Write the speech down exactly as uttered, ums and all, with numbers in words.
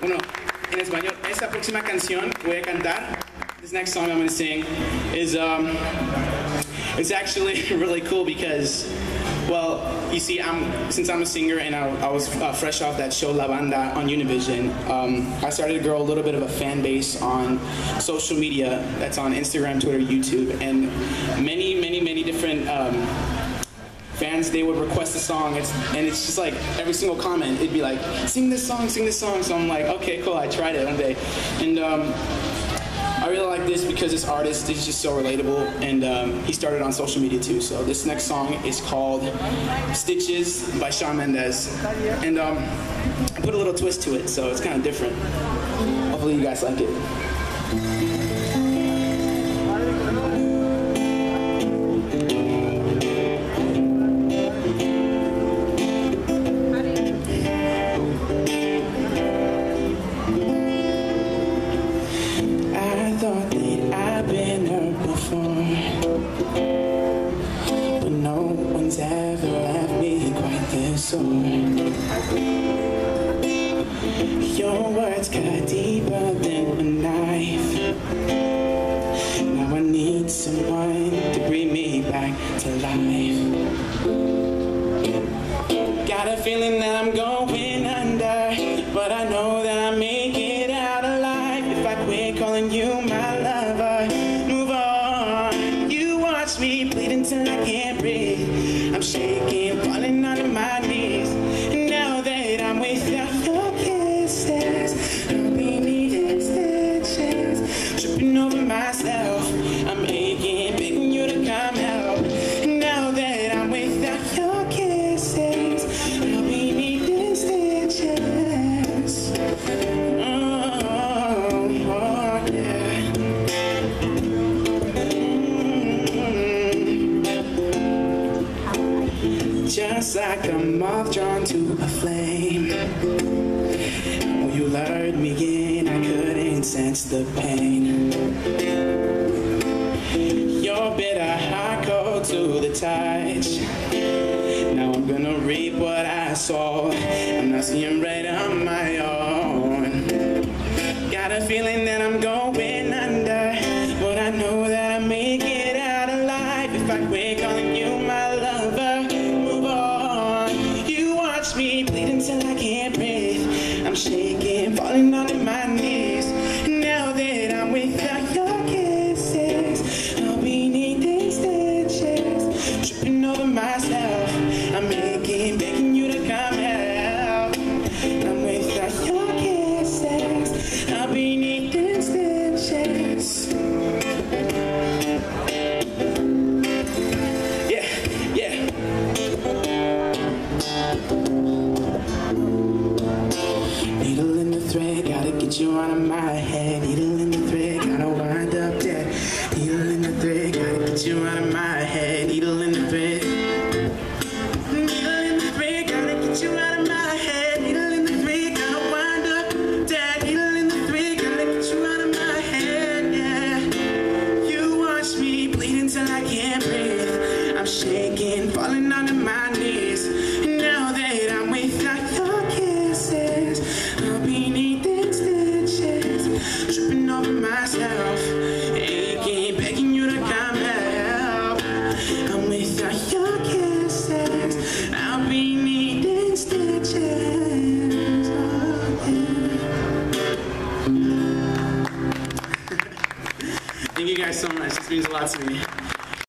Bueno, en español, esta próxima canción voy a cantar. This next song I'm going to sing is, um, it's actually really cool because, well, you see, I'm, since I'm a singer and I, I was uh, fresh off that show La Banda on Univision, um, I started to grow a little bit of a fan base on social media. That's on Instagram, Twitter, YouTube, and many, many, many different um, fans, they would request a song, it's, and it's just like every single comment, it'd be like, sing this song, sing this song. So I'm like, okay, cool, I tried it one day. And um, I really like this because this artist is just so relatable, and um, he started on social media too. So this next song is called Stitches by Shawn Mendes. And um, I put a little twist to it, so it's kind of different. Hopefully you guys like it. But no one's ever left me quite this sore. Your words cut deeper than a knife. Now I need someone to bring me back to life. Got a feeling that I'm going under, but I know that I make it out alive if I quit calling you my lover. Me bleeding till I can't breathe. I'm shaking, falling onto my knees. And now that I'm without your kisses, I'll be needing stitches. Tripping over myself, I'm aching, begging you to come help. And now that I'm without your kisses, I'll be needing stitches. Oh, oh yeah. Just like a moth drawn to a flame, oh, you lured me in, I couldn't sense the pain. Your bitter heart cold to the touch. Now I'm gonna reap what I sow. I'm not seeing right on my own. Got a feeling that I'm going under, but I know that I make it out alive if I quit calling you my lover. Me bleeding till I can't breathe. I'm shaking, falling onto my knees. And now that I'm without your kisses, I'll be needing stitches. Tripping over myself, I'm making, begging you to come help. I'm without your kisses, I'll be needing stitches. Yeah, yeah. You out of my head, needle in the thread, gotta wind up dead. Needle in the thread, gotta get you out of my head, needle in the thread. Needle in the thread, gotta get you out of my head, needle in the thread, gotta wind up dead. Needle in the thread, gotta get you out of my head, yeah. You watch me bleeding till I can't breathe. I'm shaking, falling onto my knees. And now that I'm without your kisses, I'll be needing stitches, tripping over myself, aching, begging you to come help. I'm without your kisses, I'll be needing stitches. Oh, yeah. Thank you guys so much. This means a lot to me.